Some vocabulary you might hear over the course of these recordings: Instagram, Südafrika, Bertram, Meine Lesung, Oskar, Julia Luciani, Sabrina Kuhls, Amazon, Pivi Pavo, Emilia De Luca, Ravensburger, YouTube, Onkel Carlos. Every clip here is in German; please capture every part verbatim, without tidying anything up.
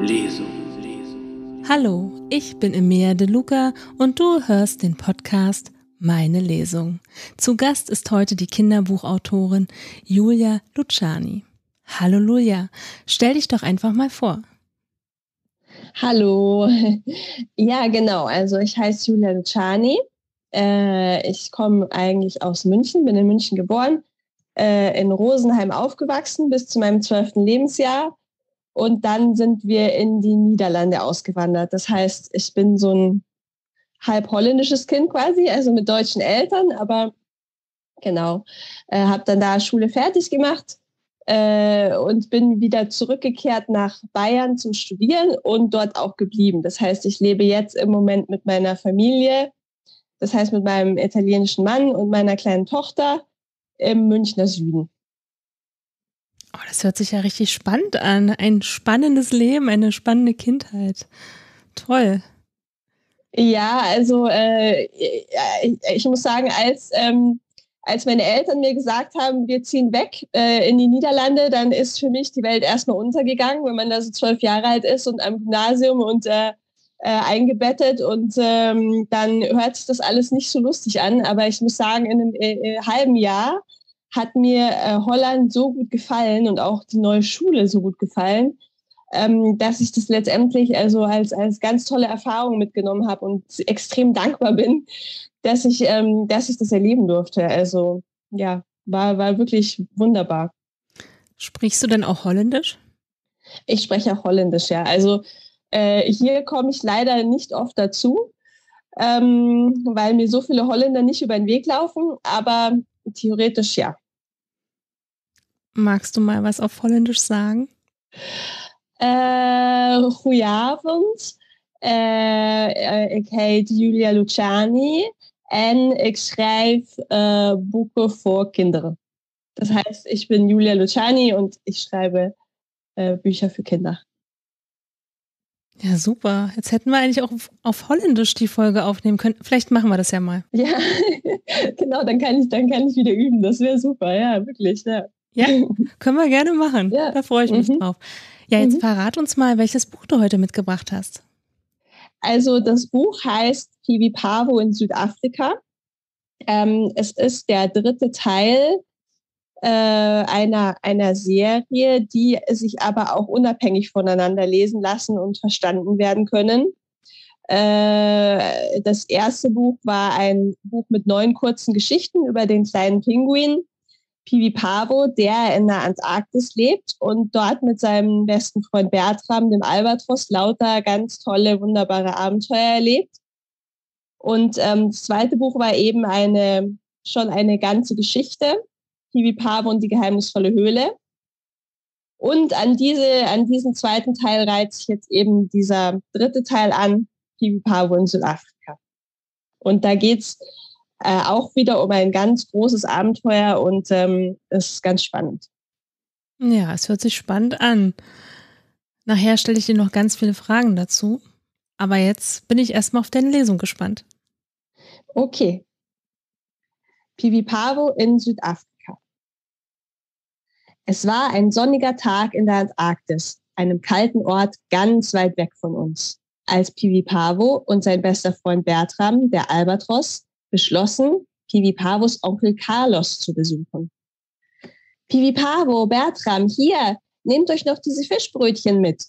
Lesung. Hallo, ich bin Emilia De Luca und du hörst den Podcast Meine Lesung. Zu Gast ist heute die Kinderbuchautorin Julia Luciani. Hallo Julia, stell dich doch einfach mal vor. Hallo, ja genau, also ich heiße Julia Luciani, äh, ich komme eigentlich aus München, bin in München geboren, äh, in Rosenheim aufgewachsen bis zu meinem zwölften Lebensjahr und dann sind wir in die Niederlande ausgewandert. Das heißt, ich bin so ein halb holländisches Kind quasi, also mit deutschen Eltern, aber genau, äh, habe dann da Schule fertig gemacht. Und bin wieder zurückgekehrt nach Bayern zum Studieren und dort auch geblieben. Das heißt, ich lebe jetzt im Moment mit meiner Familie, das heißt mit meinem italienischen Mann und meiner kleinen Tochter im Münchner Süden. Oh, das hört sich ja richtig spannend an. Ein spannendes Leben, eine spannende Kindheit. Toll. Ja, also äh, ich muss sagen, als... Ähm, Als meine Eltern mir gesagt haben, wir ziehen weg äh, in die Niederlande, dann ist für mich die Welt erstmal untergegangen, wenn man da so zwölf Jahre alt ist und am Gymnasium und äh, äh, eingebettet und ähm, dann hört sich das alles nicht so lustig an. Aber ich muss sagen, in einem äh, halben Jahr hat mir äh, Holland so gut gefallen und auch die neue Schule so gut gefallen, ähm, dass ich das letztendlich also als, als ganz tolle Erfahrung mitgenommen habe und extrem dankbar bin, dass ich, ähm, dass ich das erleben durfte. Also ja, war, war wirklich wunderbar. Sprichst du denn auch Holländisch? Ich spreche auch Holländisch, ja. Also äh, hier komme ich leider nicht oft dazu, ähm, weil mir so viele Holländer nicht über den Weg laufen, aber theoretisch ja. Magst du mal was auf Holländisch sagen? Äh, goedenavond. Uh, ik heet Julia Luciani en ik schrijf uh, boeken voor kinderen. Das heißt, ich bin Julia Luciani und ich schreibe uh, Bücher für Kinder. Ja, super. Jetzt hätten wir eigentlich auch auf, auf Holländisch die Folge aufnehmen können. Vielleicht machen wir das ja mal. Ja, genau, dann kann, ich, dann kann ich wieder üben. Das wäre super, ja, wirklich. Ja, ja, können wir gerne machen. Ja. Da freue ich mich mhm. drauf. Ja, jetzt mhm. verrat uns mal, welches Buch du heute mitgebracht hast. Also das Buch heißt Pivi Pavo in Südafrika. Ähm, es ist der dritte Teil äh, einer, einer Serie, die sich aber auch unabhängig voneinander lesen lassen und verstanden werden können. Äh, das erste Buch war ein Buch mit neun kurzen Geschichten über den kleinen Pinguin Pivi Pavo, der in der Antarktis lebt und dort mit seinem besten Freund Bertram, dem Albatros, lauter ganz tolle, wunderbare Abenteuer erlebt. Und ähm, das zweite Buch war eben eine schon eine ganze Geschichte, Pivi Pavo und die geheimnisvolle Höhle. Und an, diese, an diesen zweiten Teil reiht sich jetzt eben dieser dritte Teil an, Pivi Pavo in Südafrika. Und da geht's Äh, auch wieder um ein ganz großes Abenteuer und ähm, ist ganz spannend. Ja, es hört sich spannend an. Nachher stelle ich dir noch ganz viele Fragen dazu. Aber jetzt bin ich erstmal auf deine Lesung gespannt. Okay. Pivi Pavo in Südafrika. Es war ein sonniger Tag in der Antarktis, einem kalten Ort ganz weit weg von uns, als Pivi Pavo und sein bester Freund Bertram, der Albatros, beschlossen, Pivi Pavos Onkel Carlos zu besuchen. Pivi Pavo, Bertram, hier, nehmt euch noch diese Fischbrötchen mit,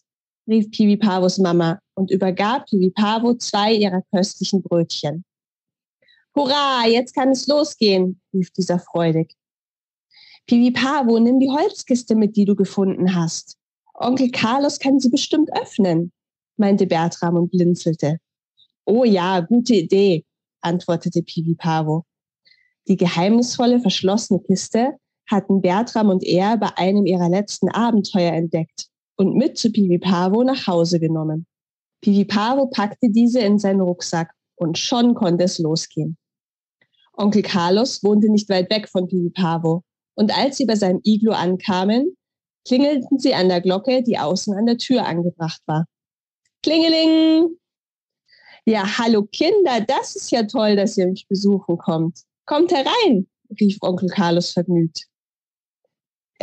rief Pivi Pavos Mama und übergab Pivi Pavo zwei ihrer köstlichen Brötchen. Hurra, jetzt kann es losgehen, rief dieser freudig. Pivi Pavo, nimm die Holzkiste mit, die du gefunden hast. Onkel Carlos kann sie bestimmt öffnen, meinte Bertram und blinzelte. Oh ja, gute Idee, antwortete Pivi Pavo. Die geheimnisvolle, verschlossene Kiste hatten Bertram und er bei einem ihrer letzten Abenteuer entdeckt und mit zu Pivi Pavo nach Hause genommen. Pivi Pavo packte diese in seinen Rucksack und schon konnte es losgehen. Onkel Carlos wohnte nicht weit weg von Pivi Pavo und als sie bei seinem Iglu ankamen, klingelten sie an der Glocke, die außen an der Tür angebracht war. Klingeling! Ja, hallo Kinder, das ist ja toll, dass ihr mich besuchen kommt. Kommt herein, rief Onkel Carlos vergnügt.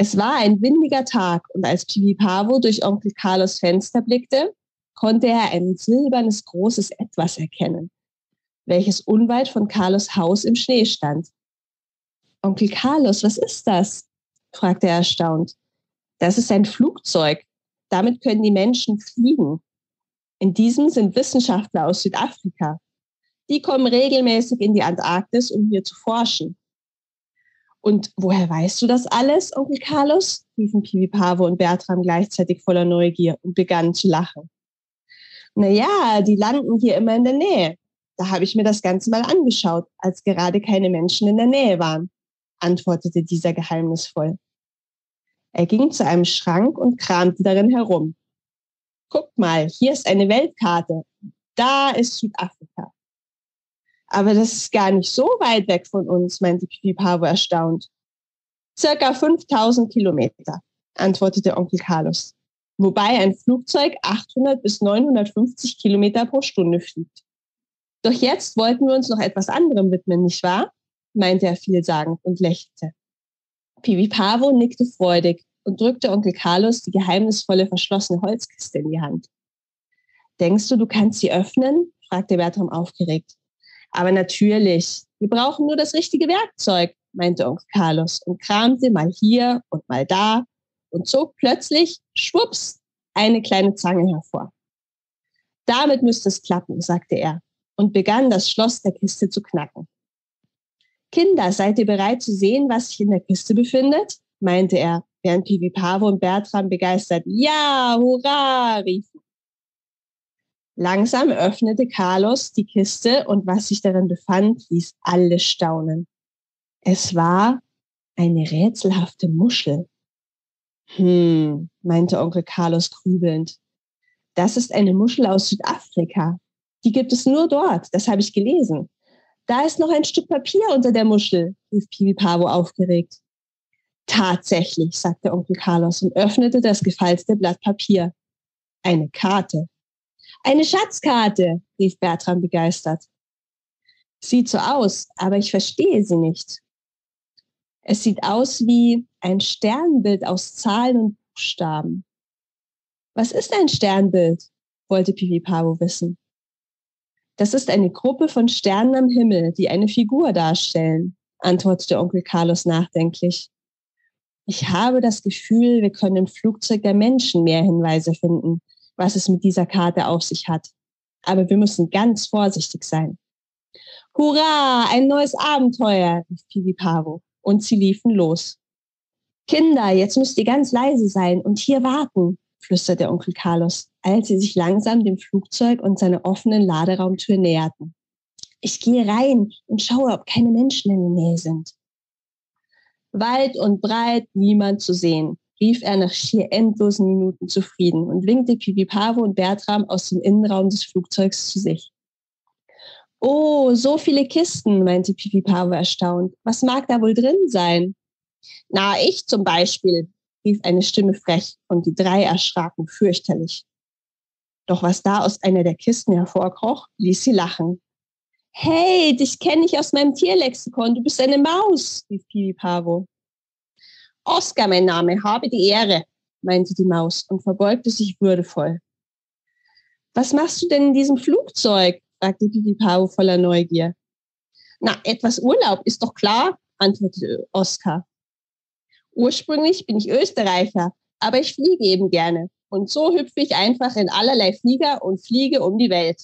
Es war ein windiger Tag und als Pivi Pavo durch Onkel Carlos Fenster blickte, konnte er ein silbernes großes Etwas erkennen, welches unweit von Carlos Haus im Schnee stand. »Onkel Carlos, was ist das?« fragte er erstaunt. »Das ist ein Flugzeug. Damit können die Menschen fliegen. In diesem sind Wissenschaftler aus Südafrika. Die kommen regelmäßig in die Antarktis, um hier zu forschen.« »Und woher weißt du das alles, Onkel Carlos?« riefen Pivi Pavo und Bertram gleichzeitig voller Neugier und begannen zu lachen. »Naja, die landen hier immer in der Nähe. Da habe ich mir das Ganze mal angeschaut, als gerade keine Menschen in der Nähe waren«, antwortete dieser geheimnisvoll. Er ging zu einem Schrank und kramte darin herum. »Guckt mal, hier ist eine Weltkarte. Da ist Südafrika.« »Aber das ist gar nicht so weit weg von uns«, meinte Pivi Pavo erstaunt. »Circa fünftausend Kilometer«, antwortete Onkel Carlos, »wobei ein Flugzeug achthundert bis neunhundertfünfzig Kilometer pro Stunde fliegt. Doch jetzt wollten wir uns noch etwas anderem widmen, nicht wahr?«, meinte er vielsagend und lächelte. Pivi Pavo nickte freudig und drückte Onkel Carlos die geheimnisvolle verschlossene Holzkiste in die Hand. »Denkst du, du kannst sie öffnen?«, fragte Bertram aufgeregt. »Aber natürlich, wir brauchen nur das richtige Werkzeug«, meinte Onkel Carlos und kramte mal hier und mal da und zog plötzlich, schwupps, eine kleine Zange hervor. »Damit müsste es klappen«, sagte er und begann, das Schloss der Kiste zu knacken. »Kinder, seid ihr bereit zu sehen, was sich in der Kiste befindet?«, meinte er, während Pivi Pavo und Bertram begeistert »Ja, hurra« riefen. Langsam öffnete Carlos die Kiste und was sich darin befand, ließ alle staunen. Es war eine rätselhafte Muschel. »Hm«, meinte Onkel Carlos grübelnd, »das ist eine Muschel aus Südafrika. Die gibt es nur dort, das habe ich gelesen.« »Da ist noch ein Stück Papier unter der Muschel«, rief Pivi Pavo aufgeregt. »Tatsächlich«, sagte Onkel Carlos und öffnete das gefaltete Blatt Papier. »Eine Karte.« »Eine Schatzkarte«, rief Bertram begeistert. »Sieht so aus, aber ich verstehe sie nicht. Es sieht aus wie ein Sternbild aus Zahlen und Buchstaben.« »Was ist ein Sternbild?«, wollte Pivi Pavo wissen. »Das ist eine Gruppe von Sternen am Himmel, die eine Figur darstellen«, antwortete Onkel Carlos nachdenklich. »Ich habe das Gefühl, wir können im Flugzeug der Menschen mehr Hinweise finden, was es mit dieser Karte auf sich hat. Aber wir müssen ganz vorsichtig sein.« »Hurra, ein neues Abenteuer«, rief Pivi Pavo, und sie liefen los. »Kinder, jetzt müsst ihr ganz leise sein und hier warten«, flüsterte Onkel Carlos, als sie sich langsam dem Flugzeug und seiner offenen Laderaumtür näherten. »Ich gehe rein und schaue, ob keine Menschen in der Nähe sind.« Weit und breit niemand zu sehen, rief er nach schier endlosen Minuten zufrieden und winkte Pivi Pavo und Bertram aus dem Innenraum des Flugzeugs zu sich. »Oh, so viele Kisten«, meinte Pivi Pavo erstaunt. »Was mag da wohl drin sein?« »Na, ich zum Beispiel«, rief eine Stimme frech und die drei erschraken fürchterlich. Doch was da aus einer der Kisten hervorkroch, ließ sie lachen. »Hey, dich kenne ich aus meinem Tierlexikon, du bist eine Maus«, rief Pivi Pavo. »Oskar, mein Name, habe die Ehre«, meinte die Maus und verbeugte sich würdevoll. »Was machst du denn in diesem Flugzeug?«, fragte Pivi Pavo voller Neugier. »Na, etwas Urlaub, ist doch klar«, antwortete Oskar. »Ursprünglich bin ich Österreicher, aber ich fliege eben gerne. Und so hüpfe ich einfach in allerlei Flieger und fliege um die Welt.«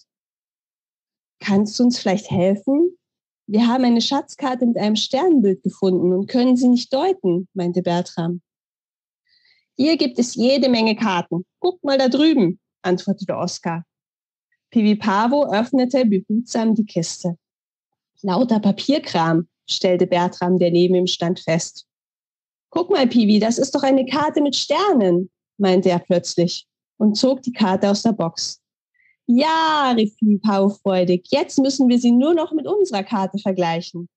»Kannst du uns vielleicht helfen? Wir haben eine Schatzkarte mit einem Sternbild gefunden und können sie nicht deuten«, meinte Bertram. »Hier gibt es jede Menge Karten. Guck mal da drüben«, antwortete Oskar. Pivi Pavo öffnete behutsam die Kiste. »Lauter Papierkram«, stellte Bertram, der neben ihm stand, fest. »Guck mal, Pivi, das ist doch eine Karte mit Sternen«, meinte er plötzlich und zog die Karte aus der Box. »Ja«, rief Pivi Pavo freudig, »jetzt müssen wir sie nur noch mit unserer Karte vergleichen.«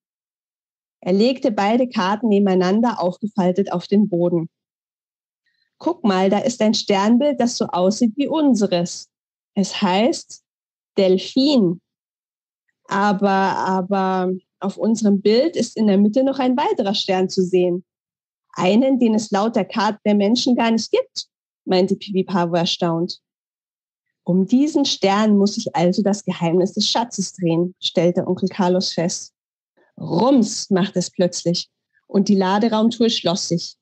Er legte beide Karten nebeneinander aufgefaltet auf den Boden. »Guck mal, da ist ein Sternbild, das so aussieht wie unseres. Es heißt Delfin. Aber, aber auf unserem Bild ist in der Mitte noch ein weiterer Stern zu sehen. einen, den es laut der Karte der Menschen gar nicht gibt, meinte Pivi Pavo erstaunt. Um diesen Stern muss sich also das Geheimnis des Schatzes drehen, stellte Onkel Carlos fest. Rums, machte es plötzlich und die Laderaumtür schloss sich.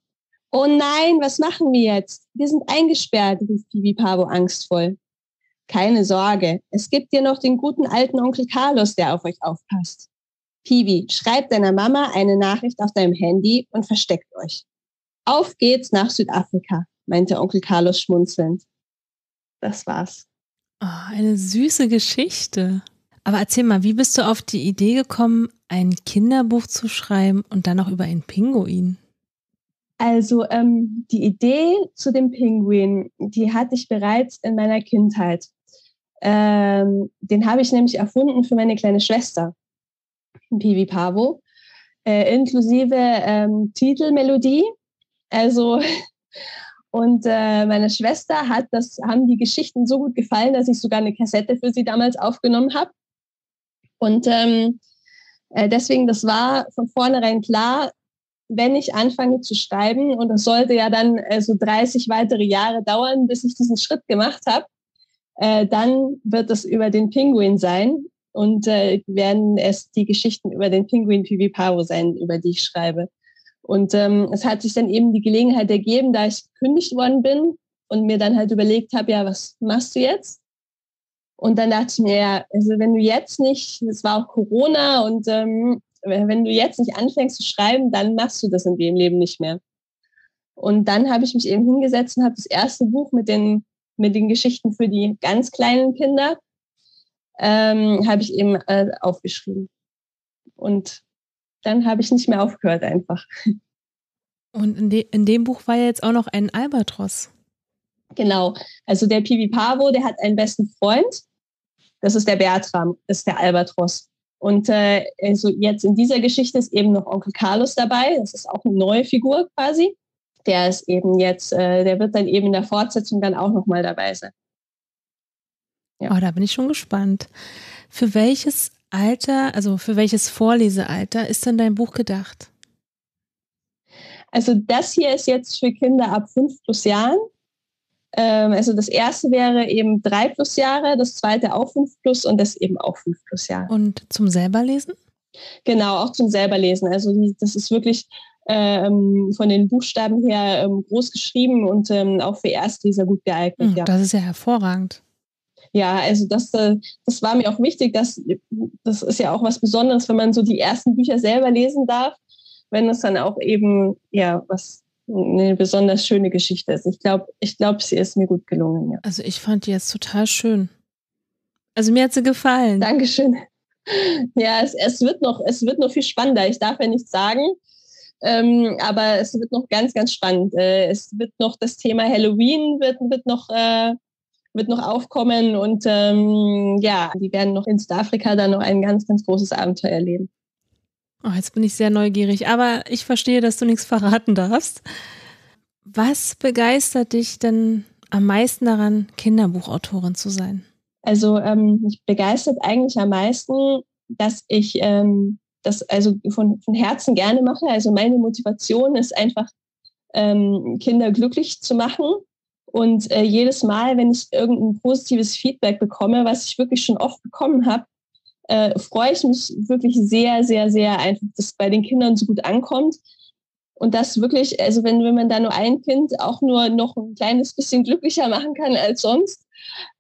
Oh nein, was machen wir jetzt? Wir sind eingesperrt, rief Pivi Pavo angstvoll. Keine Sorge, es gibt dir noch den guten alten Onkel Carlos, der auf euch aufpasst. Pivi, schreib deiner Mama eine Nachricht auf deinem Handy und versteckt euch. Auf geht's nach Südafrika, meinte Onkel Carlos schmunzelnd. Das war's. Oh, eine süße Geschichte. Aber erzähl mal, wie bist du auf die Idee gekommen, ein Kinderbuch zu schreiben und dann noch über einen Pinguin? Also ähm, die Idee zu dem Pinguin, die hatte ich bereits in meiner Kindheit. Ähm, den habe ich nämlich erfunden für meine kleine Schwester, Pivi Pavo, äh, inklusive ähm, Titelmelodie. Also und äh, meine Schwester hat, das haben die Geschichten so gut gefallen, dass ich sogar eine Kassette für sie damals aufgenommen habe. Und ähm, äh, deswegen, das war von vornherein klar, wenn ich anfange zu schreiben, und das sollte ja dann äh, so dreißig weitere Jahre dauern, bis ich diesen Schritt gemacht habe, äh, dann wird es über den Pinguin sein und äh, werden es die Geschichten über den Pinguin Pivi Pavo sein, über die ich schreibe. Und ähm, es hat sich dann eben die Gelegenheit ergeben, da ich gekündigt worden bin und mir dann halt überlegt habe, ja, was machst du jetzt? Und dann dachte ich mir, ja, also wenn du jetzt nicht, es war auch Corona und ähm, wenn du jetzt nicht anfängst zu schreiben, dann machst du das in dem Leben nicht mehr. Und dann habe ich mich eben hingesetzt und habe das erste Buch mit den, mit den Geschichten für die ganz kleinen Kinder ähm, habe ich eben äh, aufgeschrieben. Und dann habe ich nicht mehr aufgehört einfach. Und in, de- in dem Buch war ja jetzt auch noch ein Albatros. Genau. Also der Pivi Pavo, der hat einen besten Freund. Das ist der Bertram, das ist der Albatros. Und äh, also jetzt in dieser Geschichte ist eben noch Onkel Carlos dabei. Das ist auch eine neue Figur quasi. Der ist eben jetzt, äh, der wird dann eben in der Fortsetzung dann auch nochmal dabei sein. Ja. Oh, da bin ich schon gespannt. Für welches Alter, also für welches Vorlesealter ist denn dein Buch gedacht? Also das hier ist jetzt für Kinder ab fünf plus Jahren. Ähm, also das erste wäre eben drei plus Jahre, das zweite auch fünf plus und das eben auch fünf plus Jahre. Und zum Selberlesen? Genau, auch zum Selberlesen. Also das ist wirklich ähm, von den Buchstaben her ähm, groß geschrieben und ähm, auch für Erstleser gut geeignet. Mhm, ja. Das ist ja hervorragend. Ja, also das, das war mir auch wichtig, dass, das ist ja auch was Besonderes, wenn man so die ersten Bücher selber lesen darf, wenn es dann auch eben ja was eine besonders schöne Geschichte ist. Ich glaube, ich glaub, sie ist mir gut gelungen. Ja. Also ich fand die jetzt total schön. Also mir hat sie gefallen. Dankeschön. Ja, es, es, wird noch, es wird noch viel spannender. Ich darf ja nichts sagen, ähm, aber es wird noch ganz, ganz spannend. Äh, es wird noch das Thema Halloween, wird, wird noch... Äh, wird noch aufkommen und ähm, ja, die werden noch in Südafrika dann noch ein ganz, ganz großes Abenteuer erleben. Oh, jetzt bin ich sehr neugierig, aber ich verstehe, dass du nichts verraten darfst. Was begeistert dich denn am meisten daran, Kinderbuchautorin zu sein? Also ähm, mich begeistert eigentlich am meisten, dass ich ähm, das also von, von Herzen gerne mache. Also meine Motivation ist einfach, ähm, Kinder glücklich zu machen. Und äh, jedes Mal, wenn ich irgendein positives Feedback bekomme, was ich wirklich schon oft bekommen habe, äh, freue ich mich wirklich sehr, sehr, sehr einfach, dass es bei den Kindern so gut ankommt. Und das wirklich, also wenn, wenn man da nur ein Kind auch nur noch ein kleines bisschen glücklicher machen kann als sonst,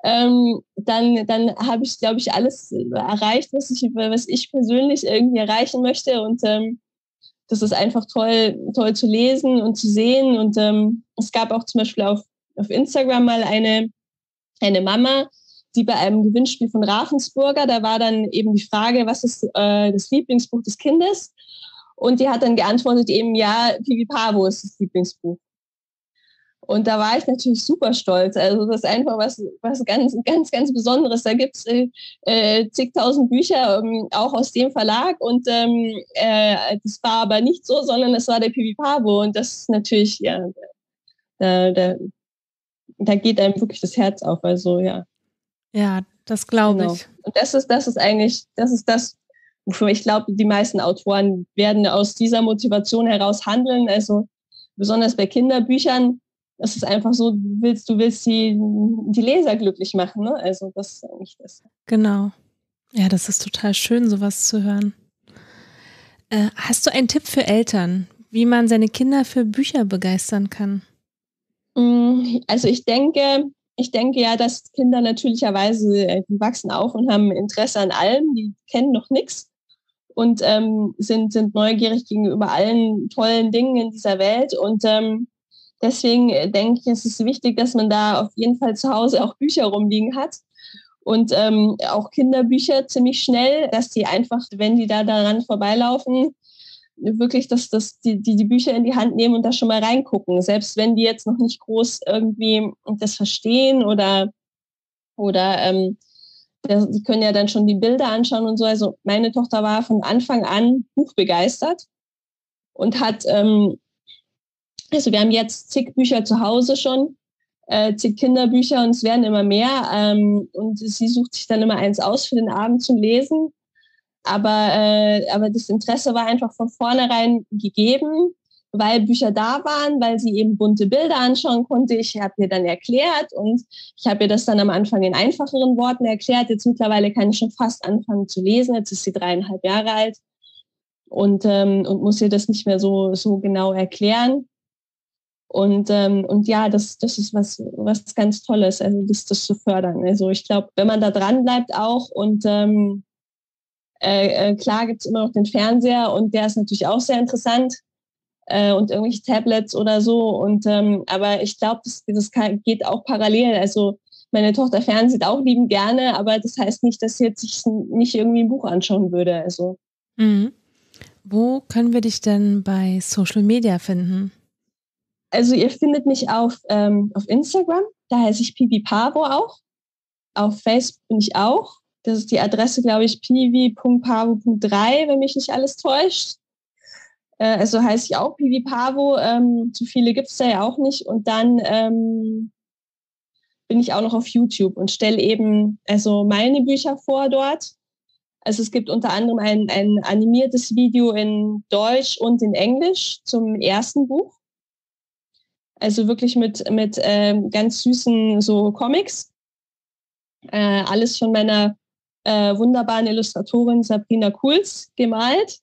ähm, dann, dann habe ich, glaube ich, alles erreicht, was ich, was ich persönlich irgendwie erreichen möchte. Und ähm, das ist einfach toll, toll zu lesen und zu sehen. Und ähm, es gab auch zum Beispiel auf Auf Instagram mal eine, eine Mama, die bei einem Gewinnspiel von Ravensburger, da war dann eben die Frage, was ist äh, das Lieblingsbuch des Kindes? Und die hat dann geantwortet eben, ja, Pivi Pavo ist das Lieblingsbuch. Und da war ich natürlich super stolz. Also das ist einfach was, was ganz, ganz, ganz Besonderes. Da gibt es äh, äh, zigtausend Bücher, ähm, auch aus dem Verlag. Und ähm, äh, das war aber nicht so, sondern das war der Pivi Pavo. Und das ist natürlich, ja, der, der da geht einem wirklich das Herz auf, also ja. Ja, das glaube genau. ich. Und das ist, das ist eigentlich, das ist das, wofür ich glaube, die meisten Autoren werden aus dieser Motivation heraus handeln, also besonders bei Kinderbüchern, das ist einfach so, du willst, du willst die, die Leser glücklich machen, ne? Also das ist eigentlich das. Genau. Ja, das ist total schön, sowas zu hören. Äh, hast du einen Tipp für Eltern, wie man seine Kinder für Bücher begeistern kann? Also ich denke, ich denke ja, dass Kinder natürlicherweise, die wachsen auf und haben Interesse an allem, die kennen noch nichts und ähm, sind, sind neugierig gegenüber allen tollen Dingen in dieser Welt. Und ähm, deswegen denke ich, es ist wichtig, dass man da auf jeden Fall zu Hause auch Bücher rumliegen hat. Und ähm, auch Kinderbücher ziemlich schnell, dass die einfach, wenn die da daran vorbeilaufen, wirklich dass, dass die, die, die Bücher in die Hand nehmen und da schon mal reingucken. Selbst wenn die jetzt noch nicht groß irgendwie das verstehen oder, oder ähm, das, die können ja dann schon die Bilder anschauen und so. Also meine Tochter war von Anfang an buchbegeistert und hat, ähm, also wir haben jetzt zig Bücher zu Hause schon, Äh, zig Kinderbücher und es werden immer mehr ähm, und sie sucht sich dann immer eins aus für den Abend zum Lesen, aber, äh, aber das Interesse war einfach von vornherein gegeben, weil Bücher da waren, weil sie eben bunte Bilder anschauen konnte. Ich habe ihr dann erklärt und ich habe ihr das dann am Anfang in einfacheren Worten erklärt. Jetzt mittlerweile kann ich schon fast anfangen zu lesen, jetzt ist sie dreieinhalb Jahre alt und, ähm, und muss ihr das nicht mehr so, so genau erklären. Und, ähm, und ja, das, das ist was, was ganz Tolles, also das, das zu fördern. Also ich glaube, wenn man da dran bleibt auch und ähm, äh, klar gibt es immer noch den Fernseher und der ist natürlich auch sehr interessant äh, und irgendwelche Tablets oder so. Und ähm, aber ich glaube, das, das kann, geht auch parallel. Also meine Tochter fernsieht auch liebend gerne, aber das heißt nicht, dass sie jetzt sich nicht irgendwie ein Buch anschauen würde. Also. Mhm. Wo können wir dich denn bei Social Media finden? Also ihr findet mich auf, ähm, auf Instagram, da heiße ich Pivi Pavo auch. Auf Facebook bin ich auch. Das ist die Adresse, glaube ich, pivi Punkt pavo Punkt drei, wenn mich nicht alles täuscht. Äh, also heiße ich auch Pivi Pavo. Ähm, zu viele gibt es da ja auch nicht. Und dann ähm, bin ich auch noch auf YouTube und stelle eben also meine Bücher vor dort. Also es gibt unter anderem ein, ein animiertes Video in Deutsch und in Englisch zum ersten Buch. Also wirklich mit, mit ähm, ganz süßen so Comics. Äh, alles von meiner äh, wunderbaren Illustratorin Sabrina Kuhls gemalt.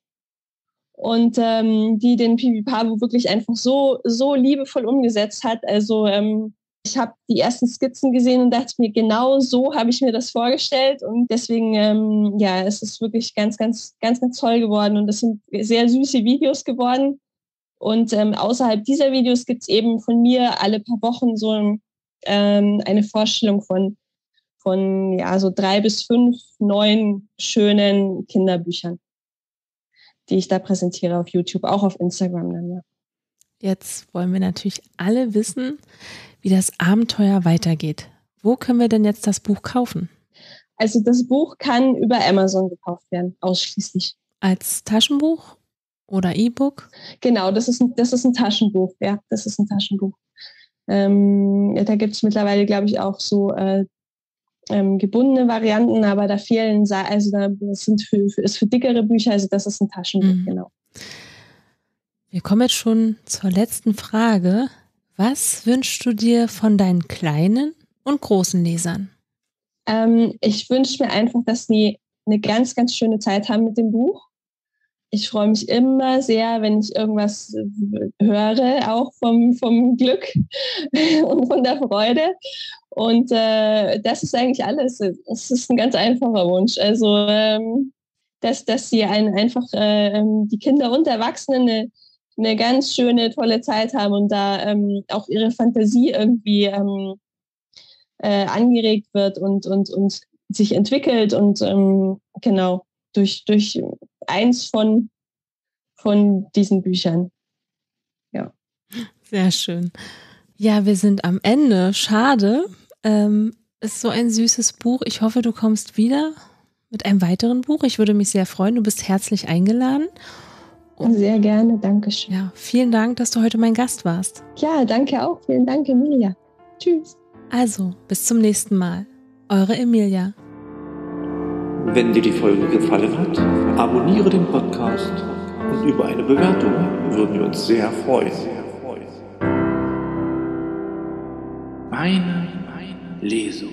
Und ähm, die den Pivi Pavo wirklich einfach so, so liebevoll umgesetzt hat. Also ähm, ich habe die ersten Skizzen gesehen und dachte mir, genau so habe ich mir das vorgestellt. Und deswegen, ähm, ja, es ist wirklich ganz, ganz, ganz, ganz toll geworden. Und es sind sehr süße Videos geworden. Und ähm, außerhalb dieser Videos gibt es eben von mir alle paar Wochen so ähm, eine Vorstellung von, von ja, so drei bis fünf neuen schönen Kinderbüchern, die ich da präsentiere auf YouTube, auch auf Instagram dann, ja. Jetzt wollen wir natürlich alle wissen, wie das Abenteuer weitergeht. Wo können wir denn jetzt das Buch kaufen? Also das Buch kann über Amazon gekauft werden, ausschließlich. Als Taschenbuch? Oder E-Book? Genau, das ist, ein, das ist ein Taschenbuch. Ja, das ist ein Taschenbuch. Ähm, da gibt es mittlerweile, glaube ich, auch so äh, ähm, gebundene Varianten, aber da fehlen, also da sind für, für, ist für dickere Bücher, also das ist ein Taschenbuch, mhm. Genau. Wir kommen jetzt schon zur letzten Frage. Was wünschst du dir von deinen kleinen und großen Lesern? Ähm, ich wünsche mir einfach, dass die eine ganz, ganz schöne Zeit haben mit dem Buch. Ich freue mich immer sehr, wenn ich irgendwas höre, auch vom, vom Glück und von der Freude. Und äh, das ist eigentlich alles. Es ist ein ganz einfacher Wunsch. Also, ähm, dass, dass sie einen einfach äh, die Kinder und Erwachsenen eine, eine ganz schöne, tolle Zeit haben und da ähm, auch ihre Fantasie irgendwie ähm, äh, angeregt wird und, und, und sich entwickelt und ähm, genau durch, durch eins von, von diesen Büchern. Ja. Sehr schön. Ja, wir sind am Ende. Schade. Ähm, ist so ein süßes Buch. Ich hoffe, du kommst wieder mit einem weiteren Buch. Ich würde mich sehr freuen. Du bist herzlich eingeladen. Und sehr gerne. Dankeschön. Ja, vielen Dank, dass du heute mein Gast warst. Ja, danke auch. Vielen Dank, Emilia. Tschüss. Also, bis zum nächsten Mal. Eure Emilia. Wenn dir die Folge gefallen hat, abonniere den Podcast und über eine Bewertung würden wir uns sehr freuen. Meine Lesung.